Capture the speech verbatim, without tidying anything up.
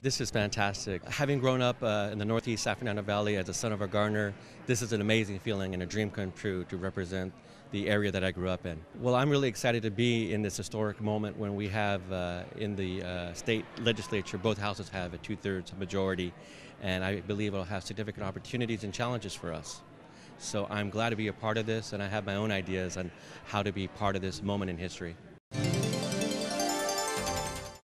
This is fantastic. Having grown up uh, in the Northeast Sacramento Valley as a son of a gardener, this is an amazing feeling and a dream come true to represent the area that I grew up in. Well, I'm really excited to be in this historic moment when we have uh, in the uh, state legislature, both houses have a two-thirds majority, and I believe it'll have significant opportunities and challenges for us. So I'm glad to be a part of this, and I have my own ideas on how to be part of this moment in history.